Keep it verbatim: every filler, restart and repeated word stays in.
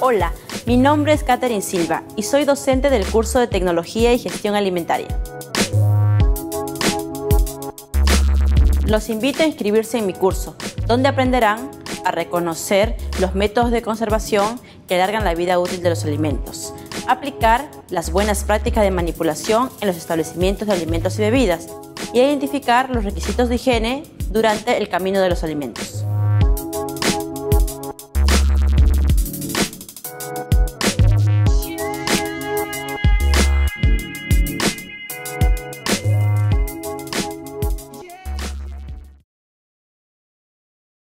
Hola, mi nombre es Katherine Silva y soy docente del curso de Tecnología y Gestión Alimentaria. Los invito a inscribirse en mi curso, donde aprenderán a reconocer los métodos de conservación que alargan la vida útil de los alimentos, aplicar las buenas prácticas de manipulación en los establecimientos de alimentos y bebidas y identificar los requisitos de higiene durante el camino de los alimentos.